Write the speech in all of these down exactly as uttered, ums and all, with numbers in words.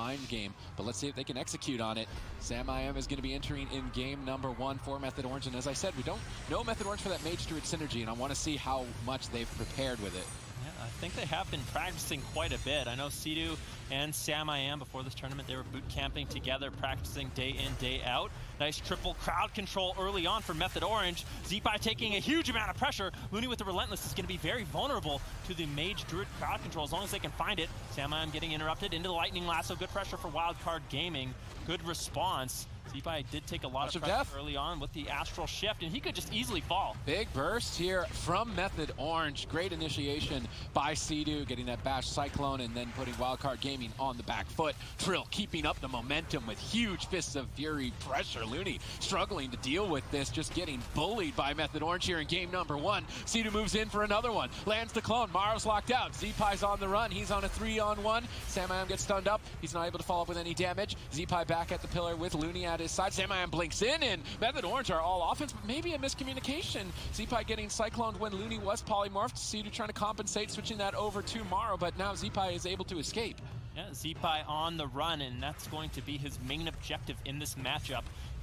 mind game, but let's see if they can execute on it. Sam I Am is going to be entering in game number one for Method Orange, and as I said, we don't know Method Orange for that Mage Druid synergy, and I want to see how much they've prepared with it. Yeah, I think they have been practicing quite a bit. I know Sidhu and Sam I Am, before this tournament, they were boot camping together, practicing day in, day out. Nice triple crowd control early on for Method Orange. Zipai taking a huge amount of pressure. Looney with the Relentless is going to be very vulnerable to the Mage Druid crowd control as long as they can find it. Sam I Am getting interrupted into the Lightning Lasso. Good pressure for Wildcard Gaming. Good response. Zipai did take a lot Much of pressure of early on with the Astral Shift, and he could just easily fall. Big burst here from Method Orange. Great initiation by Sidhu, getting that Bash Cyclone and then putting Wildcard Gaming on the back foot. Trill keeping up the momentum with huge Fists of Fury pressure. Looney struggling to deal with this, just getting bullied by Method Orange here in game number one. Sidhu moves in for another one, lands the clone. Maro's locked out. Zipai's on the run. He's on a three on one. Sam I Am gets stunned up. He's not able to follow up with any damage. Zipai back at the pillar with Looney at his side. Sam I Am blinks in, and Method Orange are all offense, but maybe a miscommunication. Zipai getting cycloned when Looney was polymorphed. Sidhu trying to compensate, switching that over to Maro, but now Zipai is able to escape. Yeah, Zipai on the run, and that's going to be his main objective in this matchup.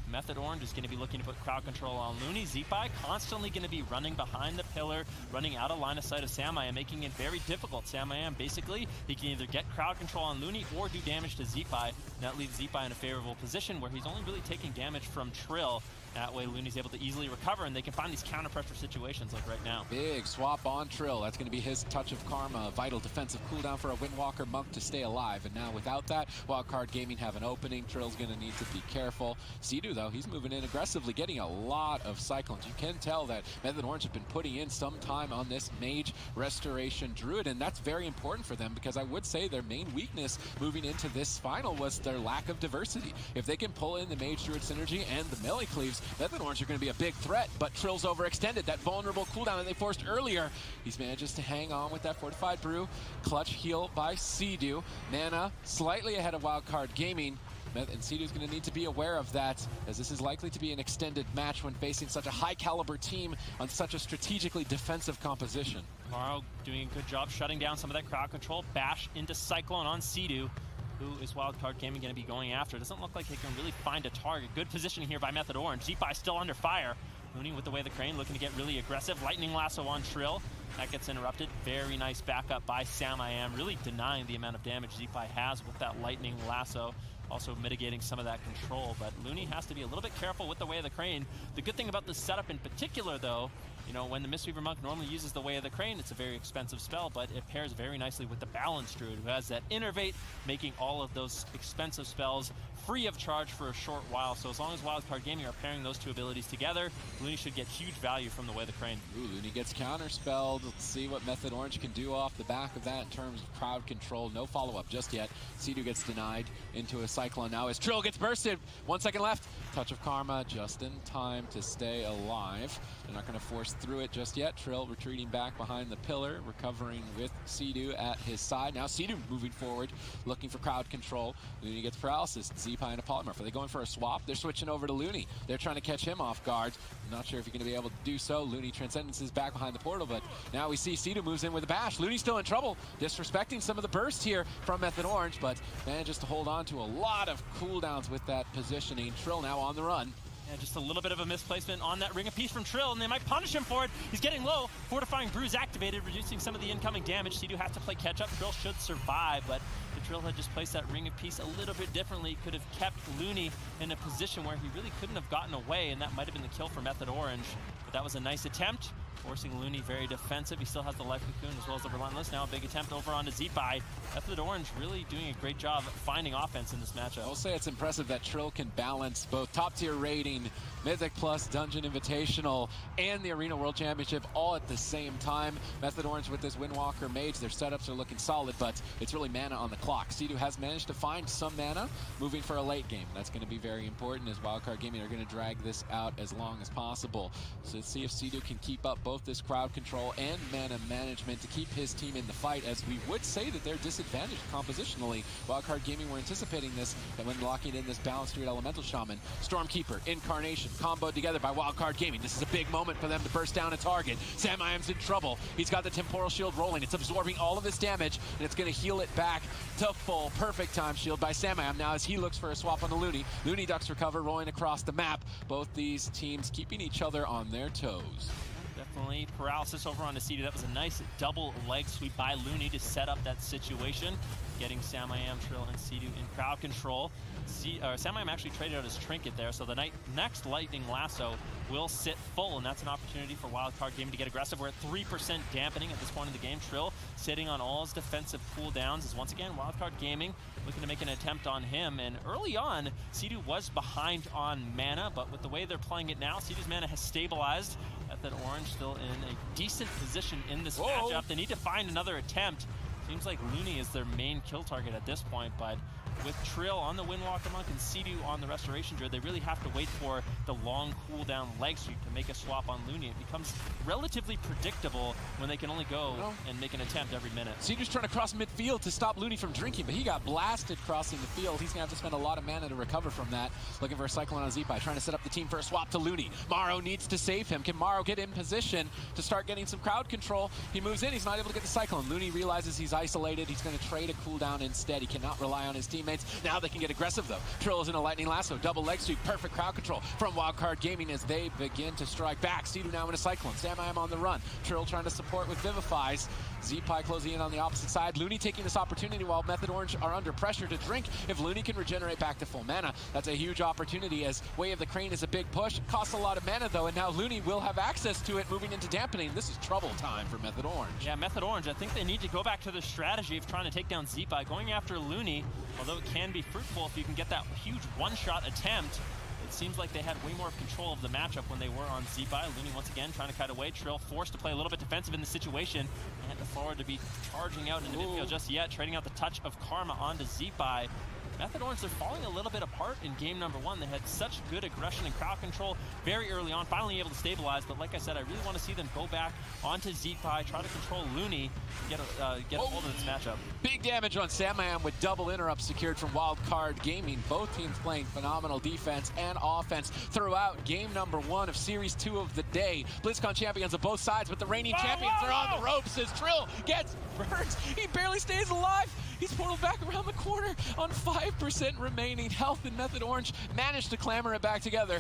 Method Orange is going to be looking to put crowd control on Looney. Zipai constantly going to be running behind the pillar, running out of line of sight of Sam I Am, making it very difficult. Sam I Am, basically, he can either get crowd control on Looney or do damage to Zipai. That leaves Zipai in a favorable position where he's only really taking damage from Trill. That way, Looney's able to easily recover, and they can find these counter-pressure situations like right now. Big swap on Trill. That's going to be his touch of karma. Vital defensive cooldown for a Windwalker monk to stay alive. And now without that, Wildcard Gaming have an opening. Trill's going to need to be careful. Sidhu, though, he's moving in aggressively, getting a lot of cyclones. You can tell that Method Orange have been putting in some time on this Mage Restoration Druid, and that's very important for them because I would say their main weakness moving into this final was their lack of diversity. If they can pull in the Mage Druid synergy and the melee cleaves, Method Orange are going to be a big threat, but Trill's overextended. That vulnerable cooldown that they forced earlier, he manages to hang on with that Fortified Brew. Clutch heal by Sidhu. Mana slightly ahead of Wildcard Gaming. And Sidhu's going to need to be aware of that, as this is likely to be an extended match when facing such a high-caliber team on such a strategically defensive composition. Maro doing a good job shutting down some of that crowd control. Bash into Cyclone on Sidhu. Who is Wildcard Gaming going to be going after? It doesn't look like they can really find a target. Good positioning here by Method Orange. Zipai still under fire. Looney with the way the crane, looking to get really aggressive. Lightning Lasso on Trill. That gets interrupted. Very nice backup by Sam I Am, really denying the amount of damage Zipai has with that Lightning Lasso. Also mitigating some of that control, but Looney has to be a little bit careful with the Way of the Crane. The good thing about this setup in particular, though, you know, when the Mistweaver Monk normally uses the Way of the Crane, it's a very expensive spell, but it pairs very nicely with the Balance Druid, who has that Innervate, making all of those expensive spells free of charge for a short while. So as long as Wildcard Gaming are pairing those two abilities together, Looney should get huge value from the Way of the Crane. Ooh, Looney gets counterspelled. Let's see what Method Orange can do off the back of that in terms of crowd control. No follow-up just yet. Sidhu gets denied into a Cyclone now as Trill gets bursted. One second left. Touch of Karma just in time to stay alive. They're not going to force through it just yet. Trill retreating back behind the pillar, recovering with Sidhu at his side. Now Sidhu moving forward, looking for crowd control. Looney gets paralysis. Zipai and a polymorph. Are they going for a swap? They're switching over to Looney. They're trying to catch him off guard. Not sure if you're going to be able to do so. Looney transcendence is back behind the portal, but now we see Sidhu moves in with a bash. Looney's still in trouble, disrespecting some of the bursts here from Method Orange, but manages to hold on to a lot of cooldowns with that positioning. Trill now on the run. Yeah, just a little bit of a misplacement on that Ring of Peace from Trill, and they might punish him for it. He's getting low. Fortifying Brew's activated, reducing some of the incoming damage. Sidhu has to play catch-up. Trill should survive, but if Trill had just placed that Ring of Peace a little bit differently, could have kept Looney in a position where he really couldn't have gotten away, and that might have been the kill for Method Orange. But that was a nice attempt, forcing Looney very defensive. He still has the Life Cocoon as well as the Relentless. Now a big attempt over onto Zipai. Method Orange really doing a great job finding offense in this matchup. I'll say it's impressive that Trill can balance both top-tier rating, Mythic Plus Dungeon Invitational, and the Arena World Championship all at the same time. Method Orange with this Windwalker Mage, their setups are looking solid, but it's really mana on the clock. Sidhu has managed to find some mana, moving for a late game. That's going to be very important as Wildcard Gaming are going to drag this out as long as possible. So let's see if Sidhu can keep up both this crowd control and mana management to keep his team in the fight, as we would say that they're disadvantaged compositionally. Wildcard Gaming were anticipating this, and when locking in this balanced Druid Elemental Shaman, Stormkeeper, Incarnation, comboed together by Wildcard Gaming. This is a big moment for them to burst down a target. Sam I Am's in trouble. He's got the Temporal Shield rolling. It's absorbing all of his damage, and it's going to heal it back to full. Perfect time shield by Sam I Am now as he looks for a swap on the Looney. Looney ducks for cover, rolling across the map. Both these teams keeping each other on their toes. Definitely. Paralysis over on Sidhu. That was a nice double leg sweep by Looney to set up that situation, getting Sam I Am, Trill, and Sidhu in crowd control. See, uh, Sam I Am actually traded out his trinket there, so the night, next Lightning Lasso will sit full, and that's an opportunity for Wildcard Gaming to get aggressive. We're at three percent dampening at this point in the game. Trill sitting on all his defensive cooldowns as once again Wildcard Gaming looking to make an attempt on him. And early on, Sidhu was behind on mana, but with the way they're playing it now, Sidhu's mana has stabilized. Method Orange still in a decent position in this Whoa. matchup. They need to find another attempt. Seems like Looney is their main kill target at this point, but with Trill on the Windwalker Monk and Sidhu on the Restoration Druid, they really have to wait for the long cooldown leg sweep to make a swap on Looney. It becomes relatively predictable when they can only go well, and make an attempt every minute. Sidhu's trying to cross midfield to stop Looney from drinking, but he got blasted crossing the field. He's going to have to spend a lot of mana to recover from that. Looking for a Cyclone on Zipai, trying to set up the team for a swap to Looney. Maro needs to save him. Can Maro get in position to start getting some crowd control? He moves in. He's not able to get the Cyclone. Looney realizes he's isolated. He's going to trade a cooldown instead. He cannot rely on his team. Now they can get aggressive, though. Trill is in a Lightning Lasso. Double leg sweep. Perfect crowd control from Wildcard Gaming as they begin to strike back. Sidhu now in a Cyclone. Sam I Am on the run. Trill trying to support with Vivifies. Zipai closing in on the opposite side. Looney taking this opportunity while Method Orange are under pressure to drink. If Looney can regenerate back to full mana, that's a huge opportunity as Way of the Crane is a big push. Costs a lot of mana, though, and now Looney will have access to it moving into dampening. This is trouble time for Method Orange. Yeah, Method Orange, I think they need to go back to the strategy of trying to take down Zipai. Going after Looney, although it can be fruitful if you can get that huge one-shot attempt, it seems like they had way more control of the matchup when they were on Zipai. Looney once again trying to cut away. Trill forced to play a little bit defensive in the situation. And had the forward to be charging out into Ooh. midfield just yet, trading out the touch of Karma onto Zipai. Method Orange, they're falling a little bit apart in game number one. They had such good aggression and crowd control very early on, finally able to stabilize. But like I said, I really want to see them go back onto Zipai, try to control Looney, and get a, uh, get a hold of this matchup. Big damage on Sam I Am with double interrupt secured from Wildcard Gaming. Both teams playing phenomenal defense and offense throughout game number one of series two of the day. BlizzCon champions of both sides, but the reigning oh, champions oh, are on oh. the ropes as Trill gets burnt. He barely stays alive. He's portaled back around the corner on five percent remaining health, and Method Orange managed to clamber it back together.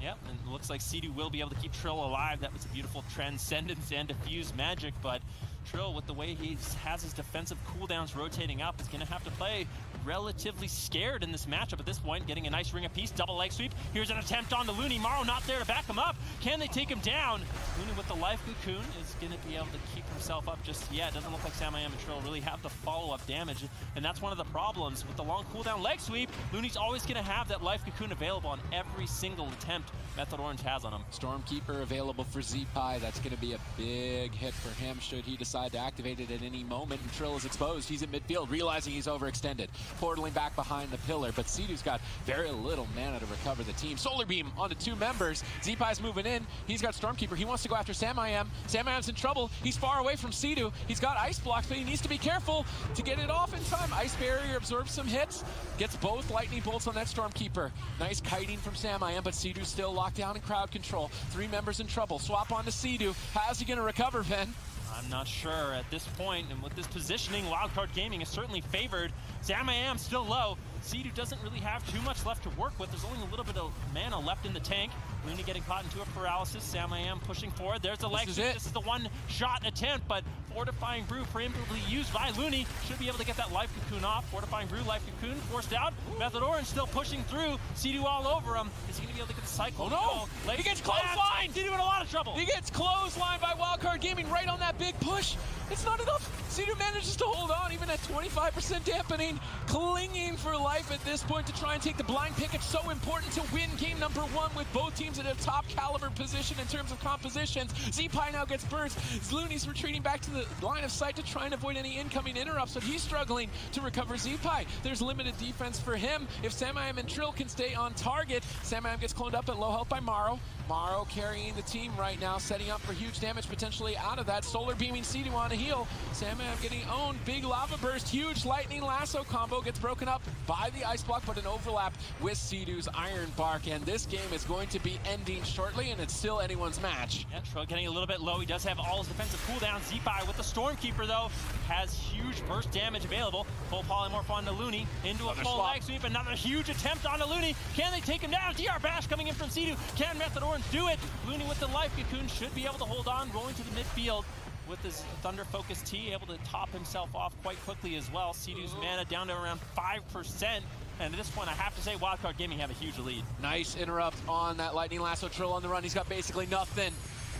Yep, and it looks like Sidhu will be able to keep Trill alive. That was a beautiful transcendence and diffuse magic, but Trill, with the way he has his defensive cooldowns rotating up, is going to have to play relatively scared in this matchup at this point, getting a nice ring apiece, double leg sweep. Here's an attempt on the Looney. Maro not there to back him up. Can they take him down? Looney with the life cocoon is going to be able to keep himself up just yet. Doesn't look like Sam I Am and Trill really have the follow-up damage, and that's one of the problems. With the long cooldown leg sweep, Looney's always going to have that life cocoon available on every single attempt Method Orange has on him. Stormkeeper available for Zipai. That's going to be a big hit for him should he decide to activate it at any moment, and Trill is exposed. He's in midfield, realizing he's overextended. Portaling back behind the pillar, but Sidhu's got very little mana to recover the team. Solar Beam onto two members. Zipai's moving in. He's got Stormkeeper. He wants to go after Sam I Am. Sam I Am's in trouble. He's far away from Sidhu. He's got Ice Blocks, but he needs to be careful to get it off in time. Ice Barrier absorbs some hits. Gets both Lightning Bolts on that Stormkeeper. Nice kiting from Sam I Am, but Sidhu's still locked down in crowd control. Three members in trouble. Swap onto Sidhu. How's he going to recover, Ben? I'm not sure at this point, and with this positioning, Wildcard Gaming is certainly favored. Sam I Am still low. Sidhu doesn't really have too much left to work with. There's only a little bit of mana left in the tank. Looney getting caught into a paralysis. Sam I Am pushing forward. There's the leg. This is, this is the one-shot attempt, but Fortifying Brew preemptively used by Looney. Should be able to get that Life Cocoon off. Fortifying Brew, Life Cocoon forced out. Ooh. Method Orange still pushing through. Sidhu all over him. Is he going to be able to get the Cyclone? Oh, no! He gets clotheslined! Sidhu in a lot of trouble. He gets clotheslined by Wildcard Gaming right on that big push. It's not enough. Sidhu manages to hold on, even at twenty-five percent dampening. Clinging for life at this point to try and take the blind pick. It's so important to win game number one with both teams in a top caliber position in terms of compositions. Zipai now gets burnt. Looney's retreating back to the line of sight to try and avoid any incoming interrupts, but he's struggling to recover Zipai. There's limited defense for him. If Sam I Am and Trill can stay on target, Sam I Am gets cloned up at low health by Maro. Maro carrying the team right now, setting up for huge damage potentially out of that. Solar beaming Sidhu on a heal. Sam I Am getting owned. Big lava burst, huge lightning lasso combo gets broken up by the ice block, but an overlap with Sidhu's iron bark. And this game is going to be ending shortly, and it's still anyone's match. Yeah, Trill getting a little bit low. He does have all his defensive cooldown. Zipai with the Stormkeeper, though, has huge burst damage available. Full polymorph on the Looney into another a full leg sweep. Another huge attempt on the Looney. Can they take him down? D R Bash coming in from Sidhu. Can Method Orange do it? Looney with the life cocoon should be able to hold on, rolling to the midfield with his Thunder Focus T, able to top himself off quite quickly as well. Sidhu's mana down to around five percent. And at this point, I have to say, Wildcard Gaming have a huge lead. Nice interrupt on that Lightning Lasso. Trill on the run. He's got basically nothing.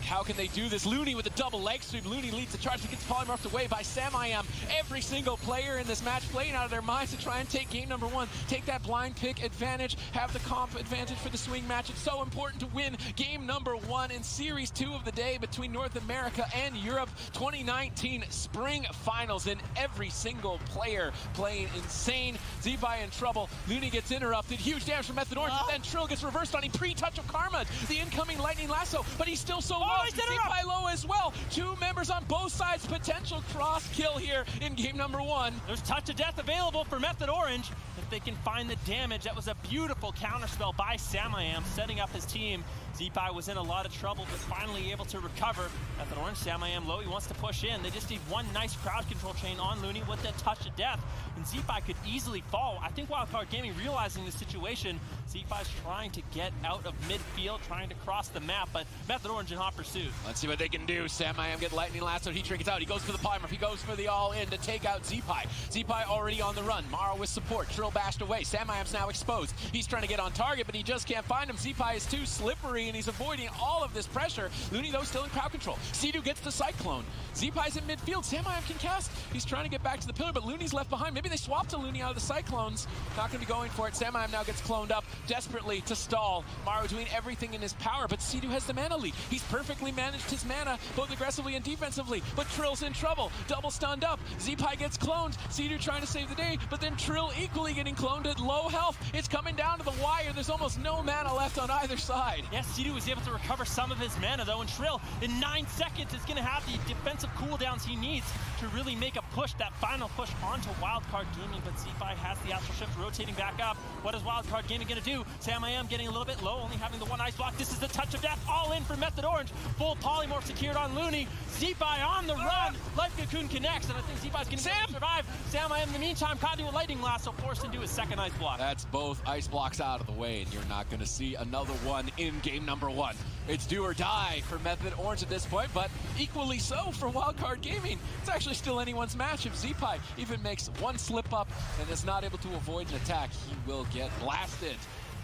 How can they do this? Looney with a double leg sweep. Looney leads the charge. He gets polymorphed away by Sam I Am. Every single player in this match playing out of their minds to try and take game number one. Take that blind pick advantage. Have the comp advantage for the swing match. It's so important to win game number one in series two of the day between North America and Europe. twenty nineteen Spring Finals, and every single player playing insane. Zipai in trouble. Looney gets interrupted. Huge damage from Method Orange. Then Trill gets reversed on. He pre-touch of Karma. The incoming Lightning Lasso, but he's still so low. Oh, Zipai low as well. Two members on both sides. Potential cross kill here in game number one. There's touch of death available for Method Orange if they can find the damage. That was a beautiful counterspell by Sam I Am, setting up his team. Zipai was in a lot of trouble, but finally able to recover. Method Orange, Sam I Am low. He wants to push in. They just need one nice crowd control chain on Looney with that touch of death, and Zipai could easily fall. I think Wildcard Gaming realizing the situation. Zipai's trying to get out of midfield, trying to cross the map, but Method Orange in hot pursuit. Let's see what they can do. Sam I Am get Lightning Lasso. He trinkets out. He goes for the polymorph. He goes for the all-in to take out Zipai. Zipai already on the run. Maro with support. Trill bashed away. Sam I Am's now exposed. He's trying to get on target, but he just can't find him. Zipai is too slippery, and he's avoiding all of this pressure. Looney, though, still in crowd control. Sidhu gets the Cyclone. Zipai's in midfield. Sam I Am can cast. He's trying to get back to the pillar, but Looney's left behind. Maybe they swap to Looney out of the Cyclones. Not going to be going for it. Sam I Am now gets cloned up desperately to stall. Maro doing everything in his power, but Sidhu has the mana lead. He's perfectly managed his mana, both aggressively and defensively, but Trill's in trouble. Double stunned up. Zipai gets cloned. Sidhu trying to save the day, but then Trill equally getting cloned at low health. It's coming down to the wire. There's almost no mana left on either side. Yes, Sidhu was able to recover some of his mana, though, and Trill in nine seconds is going to have the defensive cooldowns he needs to really make a push, that final push onto Wildcard Gaming, but Zipai has the Astral Shift rotating back up. What is Wildcard Gaming going to do? Sam I Am getting a little bit low, only having the one ice block. This is the touch of death, all in for Method Orange. Full polymorph secured on Looney. Zipai on the run. Life Cocoon connects, and I think Zipai's going to survive. Sam I Am in the meantime caught with Lightning Lasso, forced into his second ice block. That's both ice blocks out of the way, and you're not going to see another one in game number one. It's do or die for Method Orange at this point, but equally so for Wildcard Gaming. It's actually still anyone's match. If Zipai even makes one slip up and is not able to avoid an attack, he will get blasted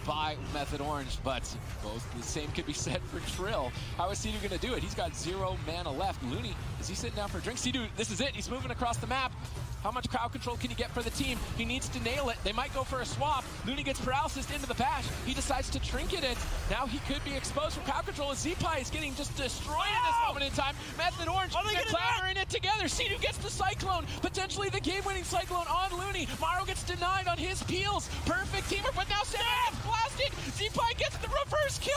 by Method Orange, but both the same could be said for Trill. How is Sidhu gonna do it? He's got zero mana left. Looney, is he sitting down for a drink? Sidhu, this is it, he's moving across the map. How much crowd control can he get for the team? He needs to nail it. They might go for a swap. Looney gets paralysis into the bash. He decides to trinket it. Now he could be exposed for crowd control, as Zipai is getting just destroyed oh! at this moment in time. Method Orange, they're clattering it together. Sidhu gets the Cyclone, potentially the game-winning Cyclone on Looney. Maro gets denied on his peels. Perfect teamwork, but now Sam gets blasted. Zipai gets the reverse kill.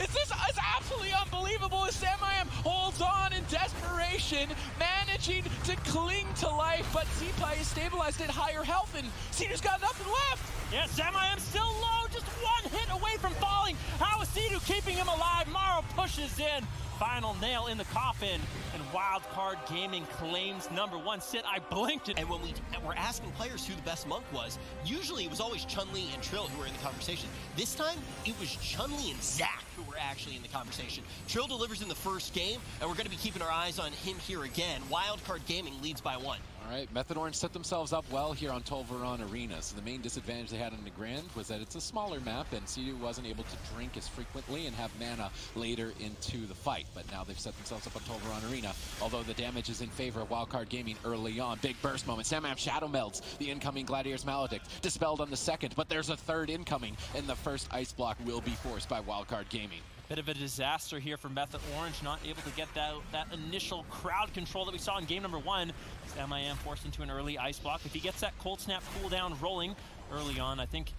It's, this is absolutely unbelievable as Sam I Am holds on in desperation, managing to cling to life, but Zipai Zipai is stabilized at higher health, and Sidhu's got nothing left. Yeah, Sam I Am still low, just one hit away from falling. How is Sidhu keeping him alive? Maro pushes in. Final nail in the coffin, and Wildcard Gaming claims number one. Sid, I blinked it. And when we were asking players who the best monk was, usually it was always Chun-Li and Trill who were in the conversation. This time, it was Chun-Li and Zac who were actually in the conversation. Trill delivers in the first game, and we're going to be keeping our eyes on him here again. Wildcard Gaming leads by one. All right, Method Orange set themselves up well here on Tolvaron Arena. So the main disadvantage they had on Nagrand was that it's a smaller map, and Sidhu wasn't able to drink as frequently and have mana later into the fight. But now they've set themselves up on Tolvaron Arena, although the damage is in favor of Wildcard Gaming early on. Big burst moment. Sam I Am shadow melts the incoming Gladiator's Maledict, dispelled on the second, but there's a third incoming, and the first ice block will be forced by Wildcard Gaming. Bit of a disaster here for Method Orange, not able to get that, that initial crowd control that we saw in game number one. Sam I Am forced into an early ice block. If he gets that cold snap cooldown rolling early on, I think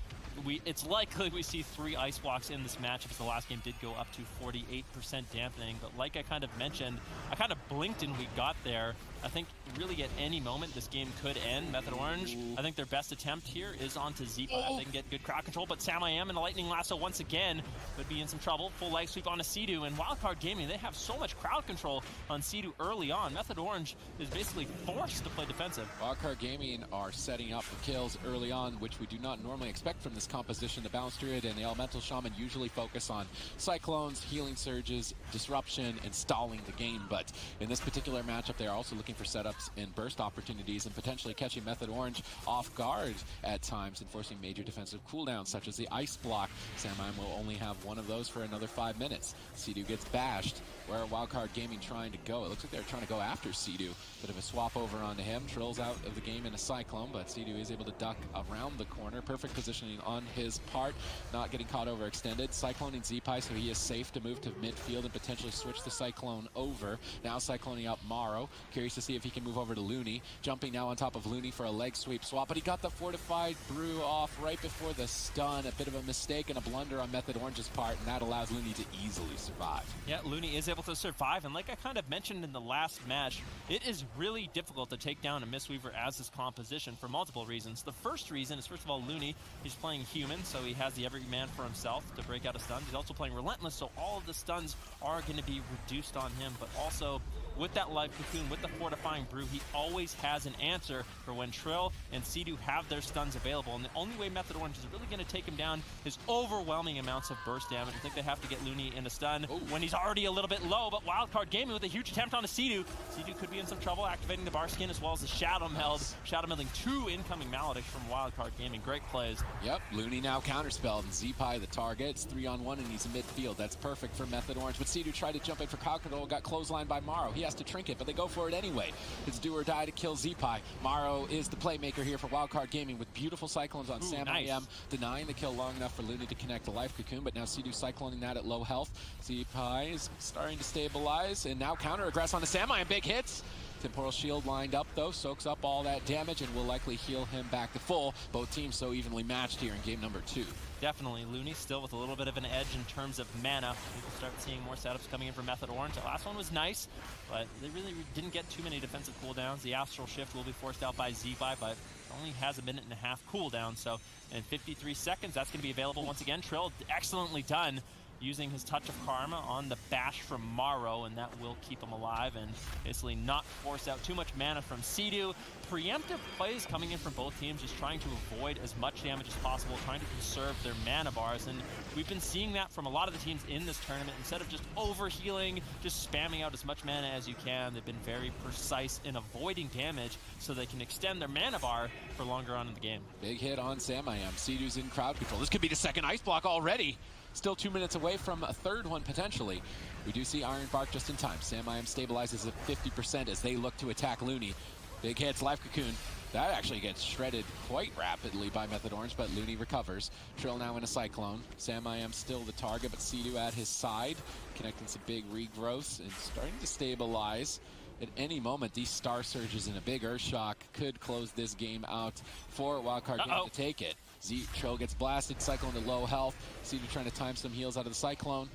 we it's likely we see three ice walks in this match because the last game did go up to forty-eight percent dampening. But like I kind of mentioned, I kind of blinked and we got there. I think really at any moment this game could end. Method Orange, I think their best attempt here is onto Zipai. Oh. They can get good crowd control, but Sam I Am and the Lightning Lasso once again would be in some trouble. Full life sweep onto Sidhu, and Wildcard Gaming, they have so much crowd control on Sidhu early on. Method Orange is basically forced to play defensive. Wildcard Gaming are setting up for kills early on, which we do not normally expect from this composition. The Bounce Druid and the Elemental Shaman usually focus on Cyclones, Healing Surges, Disruption, and stalling the game, but in this particular matchup, they are also looking for setups and burst opportunities and potentially catching Method Orange off guard at times and forcing major defensive cooldowns such as the ice block. Sam I Am will only have one of those for another five minutes. Sidhu gets bashed. Where are Wildcard Gaming trying to go? It looks like they're trying to go after Sidhu. Bit of a swap over onto him. Trill's out of the game in a Cyclone, but Sidhu is able to duck around the corner. Perfect positioning on his part. Not getting caught overextended. Cycloning Zipai, so he is safe to move to midfield and potentially switch the Cyclone over. Now cycloning up Maro. Curious to see if he can move over to Looney. Jumping now on top of Looney for a leg sweep swap, but he got the Fortified Brew off right before the stun. A bit of a mistake and a blunder on Method Orange's part, and that allows Looney to easily survive. Yeah, Looney is able to survive, and like I kind of mentioned in the last match, it is really difficult to take down a Mistweaver as his composition for multiple reasons. The first reason is, first of all, Looney, he's playing Human, so he has the every man for himself to break out of stuns. He's also playing Relentless, so all of the stuns are going to be reduced on him, but also with that Life Cocoon, with the Fortifying Brew, he always has an answer for when Trill and Sidhu have their stuns available, and the only way Method Orange is really going to take him down is overwhelming amounts of burst damage. I think they have to get Looney in a stun Ooh. when he's already a little bit low, but Wildcard Gaming with a huge attempt on a Sidhu. Sidhu could be in some trouble, activating the Bar Skin as well as the Shadow Meld. Shadow Melding two incoming Maledicts from Wildcard Gaming. Great plays. Yep, Looney now counterspelled, and Zipai the target. It's three on one, and he's in midfield. That's perfect for Method Orange, but Sidhu tried to jump in for crowd control, got clotheslined by Maro. He has to trinket, but they go for it anyway. It's do or die to kill Zipai. Maro is the playmaker here for Wildcard Gaming with beautiful Cyclones on Ooh, Sam nice. I Am, denying the kill long enough for Looney to connect the Life Cocoon, but now Sidhu cycloning that at low health. Zipai is starting to stabilize, and now counter-aggress on the Sam I Am. Big hits. Temporal Shield lined up, though, soaks up all that damage and will likely heal him back to full. Both teams so evenly matched here in game number two. Definitely. Looney still with a little bit of an edge in terms of mana. We can start seeing more setups coming in for Method Orange. The last one was nice, but they really didn't get too many defensive cooldowns. The Astral Shift will be forced out by Zipai, but only has a minute and a half cooldown, so in fifty-three seconds, that's going to be available once again. Trill, excellently done, using his Touch of Karma on the bash from Maro, and that will keep him alive and basically not force out too much mana from Sidhu. Preemptive plays coming in from both teams, just trying to avoid as much damage as possible, trying to conserve their mana bars, and we've been seeing that from a lot of the teams in this tournament. Instead of just overhealing, just spamming out as much mana as you can, they've been very precise in avoiding damage so they can extend their mana bar for longer on in the game. Big hit on Sam I Am. Sidhu's in crowd control. This could be the second ice block already. Still two minutes away from a third one, potentially. We do see Iron Bark just in time. Sam I Am stabilizes at fifty percent as they look to attack Looney. Big hits, Life Cocoon. That actually gets shredded quite rapidly by Method Orange, but Looney recovers. Trill now in a Cyclone. Sam I Am still the target, but Sidhu at his side, connecting some big regrowths and starting to stabilize. At any moment, these Star Surges and a big Earth Shock could close this game out for Wildcard Gaming to take it. Z Trill gets blasted, Cyclone to low health. Sidhu trying to time some heals out of the Cyclone.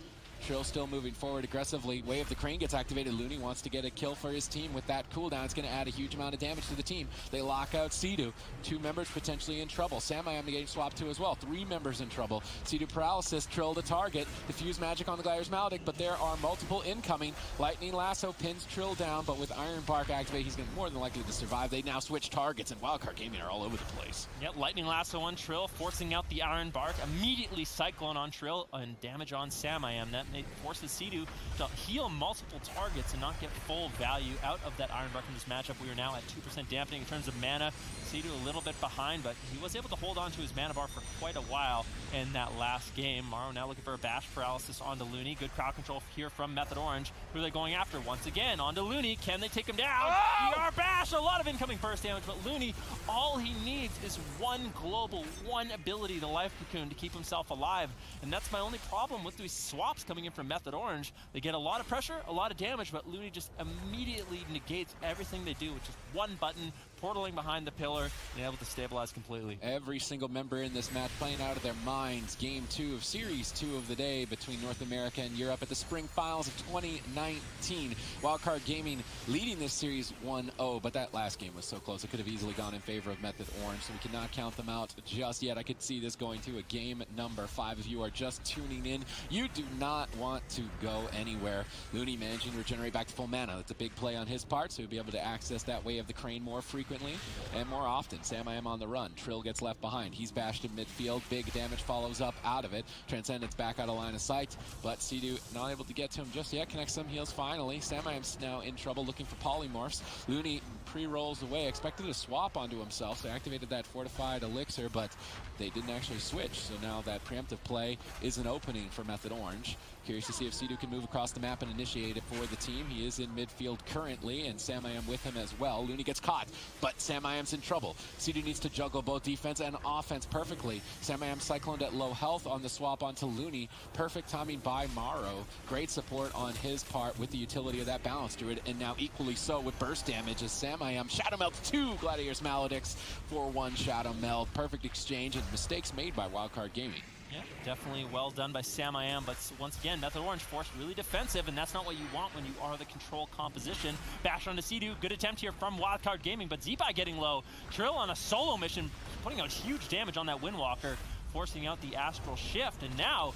Trill still moving forward aggressively. Way of the Crane gets activated. Looney wants to get a kill for his team with that cooldown. It's going to add a huge amount of damage to the team. They lock out Sidhu. Two members potentially in trouble. Sam I Am getting swapped to as well. Three members in trouble. Sidhu paralysis, Trill to target. Diffuse magic on the Gladiator's Maledict, but there are multiple incoming. Lightning Lasso pins Trill down, but with Iron Bark activated, he's going to more than likely to survive. They now switch targets, and Wildcard Gaming are all over the place. Yep, Lightning Lasso on Trill, forcing out the Iron Bark. Immediately Cyclone on Trill, and damage on Sam I Am. That It forces Sidhu to heal multiple targets and not get full value out of that Iron Bark in this matchup. We are now at two percent dampening in terms of mana. Sidhu a little bit behind, but he was able to hold on to his mana bar for quite a while in that last game. Maro now looking for a bash paralysis onto Looney. Good crowd control here from Method Orange. Who are they going after? Once again, onto Looney. Can they take him down? Oh! E R bash! A lot of incoming burst damage, but Looney, all he needs is one global, one ability, the Life Cocoon, to keep himself alive. And that's my only problem with these swaps coming coming in from Method Orange. They get a lot of pressure, a lot of damage, but Looney just immediately negates everything they do with just one button, portaling behind the pillar, and able to stabilize completely. Every single member in this match playing out of their minds. Game two of Series two of the day between North America and Europe at the Spring Finals of twenty nineteen. Wildcard Gaming leading this series one zero, but that last game was so close. It could have easily gone in favor of Method Orange, so we cannot count them out just yet. I could see this going to a game number five. If you are just tuning in, you do not want to go anywhere. Looney managing to regenerate back to full mana. That's a big play on his part, so he'll be able to access that Way of the Crane more frequently and more often. Sam I Am on the run. Trill gets left behind. He's bashed in midfield. Big damage follows up out of it. Transcendence back out of line of sight, but Sidhu not able to get to him just yet. Connects some heals finally. Sam I Am's now in trouble looking for polymorphs. Looney pre-rolls away. Expected to swap onto himself, so activated that fortified elixir, but they didn't actually switch. So now that preemptive play is an opening for Method Orange. Curious to see if Sidhu can move across the map and initiate it for the team. He is in midfield currently, and Sam I Am with him as well. Looney gets caught, but Sam I Am's in trouble. Sidhu needs to juggle both defense and offense perfectly. Sam I Am cycloned at low health on the swap onto Looney. Perfect timing by Maro. Great support on his part with the utility of that balance druid, and now equally so with burst damage as Sam I Am shadow melt two Gladiator's Maledicts for one shadow meld. Perfect exchange and mistakes made by Wildcard Gaming. Yeah, definitely well done by Sam I Am, but once again, Method Orange forced really defensive, and that's not what you want when you are the control composition. Bash onto Sidhu, good attempt here from Wildcard Gaming, but Zipai getting low. Trill on a solo mission, putting out huge damage on that Windwalker, forcing out the Astral Shift, and now,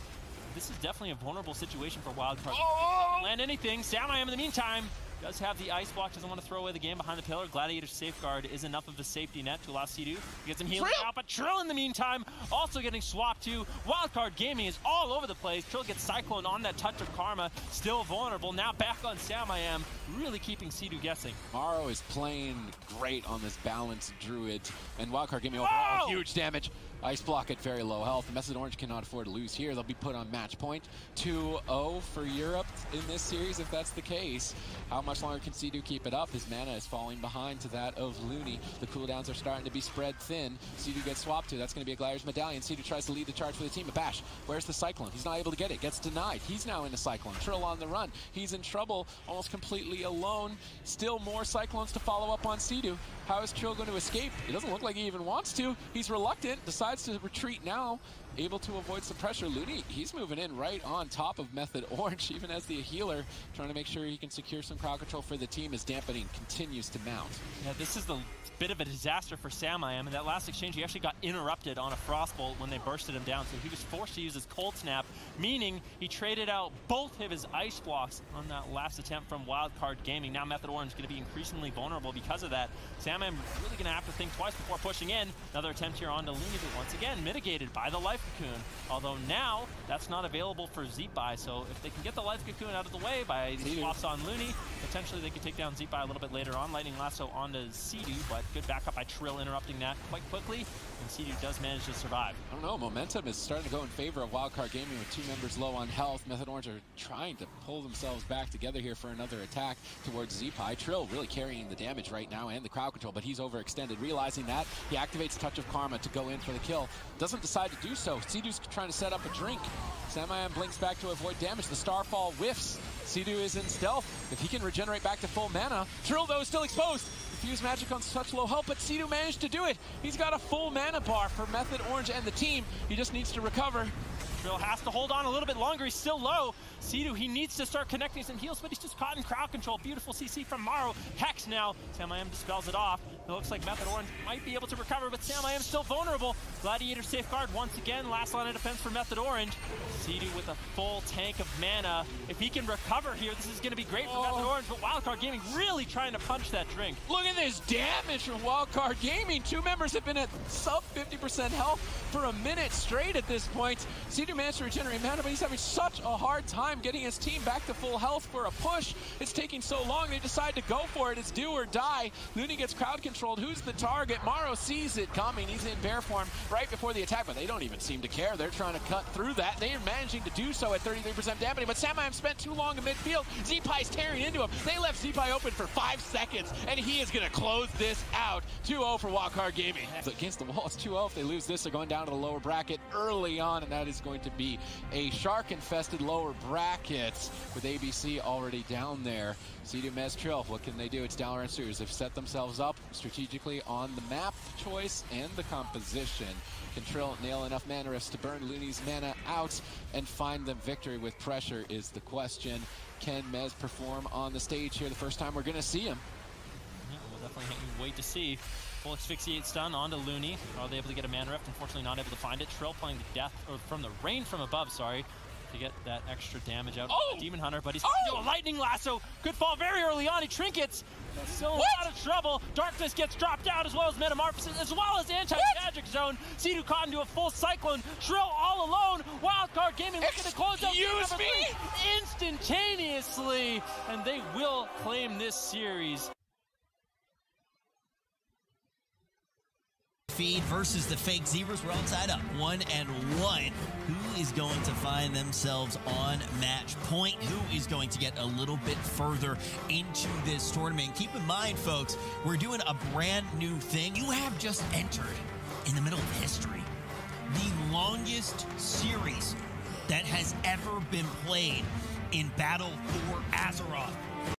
this is definitely a vulnerable situation for Wildcard. Oh! Can't land anything. Sam I Am in the meantime does have the ice block, doesn't want to throw away the game behind the pillar. Gladiator's Safeguard is enough of a safety net to allow Sidhu to get some healing out, but Trill in the meantime also getting swapped to. Wildcard Gaming is all over the place. Trill gets Cyclone on that Touch of Karma, still vulnerable. Now back on Sam I Am, really keeping Sidhu guessing. Maro is playing great on this balanced druid, and Wildcard Gaming overall oh! huge damage. Ice block at very low health. Method Orange cannot afford to lose here. They'll be put on match point. two zero for Europe in this series, if that's the case. How much longer can Sidhu keep it up? His mana is falling behind to that of Looney. The cooldowns are starting to be spread thin. Sidhu gets swapped to. That's going to be a Gladiator's Medallion. Sidhu tries to lead the charge for the team. A bash. Where's the Cyclone? He's not able to get it. Gets denied. He's now in a Cyclone. Trill on the run. He's in trouble. Almost completely alone. Still more Cyclones to follow up on Sidhu. How is Trill going to escape? It doesn't look like he even wants to. He's reluctant. Decides to retreat now, able to avoid some pressure. Looney, he's moving in right on top of Method Orange, even as the healer, trying to make sure he can secure some crowd control for the team as dampening continues to mount. Yeah, this is the bit of a disaster for Sam I Am. In that last exchange, he actually got interrupted on a Frostbolt when they bursted him down, so he was forced to use his Cold Snap, meaning he traded out both of his Ice Blocks on that last attempt from Wildcard Gaming. Now Method Orange is going to be increasingly vulnerable because of that. Sam I Am really going to have to think twice before pushing in. Another attempt here on to Looney, but once again, mitigated by the Life Cocoon, although now that's not available for Zipai, so if they can get the Life Cocoon out of the way by these swaps on Looney, potentially they could take down Zipai a little bit later on. Lightning Lasso onto Sidhu, but good backup by Trill interrupting that quite quickly, and Sidhu does manage to survive. I don't know, momentum is starting to go in favor of Wildcard Gaming with two members low on health. Method Orange are trying to pull themselves back together here for another attack towards Zipai. Trill really carrying the damage right now and the crowd control, but he's overextended. Realizing that, he activates Touch of Karma to go in for the kill. Doesn't decide to do so. Sidhu's trying to set up a drink. Sam I Am blinks back to avoid damage. The Starfall whiffs. Sidhu is in stealth. If he can regenerate back to full mana. Trill, though, is still exposed. Fuse magic on such low health, but Sidhu managed to do it. He's got a full mana bar for Method Orange and the team. He just needs to recover. Trill has to hold on a little bit longer. He's still low. Sidhu, he needs to start connecting some heals, but he's just caught in crowd control. Beautiful C C from Maro. Hex now. Sam I Am dispels it off. It looks like Method Orange might be able to recover, but Sam I Am still vulnerable. Gladiator Safeguard once again. Last line of defense for Method Orange. Sidhu with a full tank of mana. If he can recover here, this is going to be great for oh. Method Orange, but Wildcard Gaming really trying to punch that drink. Look at this damage from Wildcard Gaming. Two members have been at sub fifty percent health for a minute straight at this point. Sidhu managed to regenerate mana, but he's having such a hard time getting his team back to full health for a push. It's taking so long, they decide to go for it. It's do or die. Looney gets crowd control controlled. Who's the target? Maro sees it coming. He's in bear form right before the attack, but they don't even seem to care. They're trying to cut through that. They are managing to do so at thirty-three percent damage, but Sam I Am spent too long in midfield. Zepai's tearing into him. They left Zipai open for five seconds, and he is going to close this out. two oh for Wildcard Gaming. It's against the wall. It's two oh. If they lose this, they're going down to the lower bracket early on, and that is going to be a shark-infested lower bracket with A B C already down there. Sidhu, Mez, Trill, what can they do? It's Dollar and Sears. They've set themselves up strategically on the map choice and the composition. Can Trill nail enough mana rifts to burn Looney's mana out and find them victory with pressure is the question. Can Mez perform on the stage here the first time we're going to see him? Yeah, we'll definitely wait to see. Full Asphyxiate stun onto Looney. Are they able to get a mana rift? Unfortunately not able to find it. Trill playing the death, or from the rain from above, sorry, to get that extra damage out. Oh! Demon Hunter, but he's oh! still a lightning lasso. Could fall very early on. He trinkets. Still what? A lot of trouble. Darkness gets dropped out, as well as Metamorphosis, as well as Anti-Magic Zone. Sidhu caught into a full Cyclone. Trill all alone. Wildcard Gaming looking to close out game number three instantaneously. And they will claim this series. Feed versus the fake zebras. We're all tied up one and one. Who is going to find themselves on match point? Who is going to get a little bit further into this tournament? Keep in mind, folks, we're doing a brand new thing. You have just entered in the middle of history, the longest series that has ever been played in Battle for Azeroth.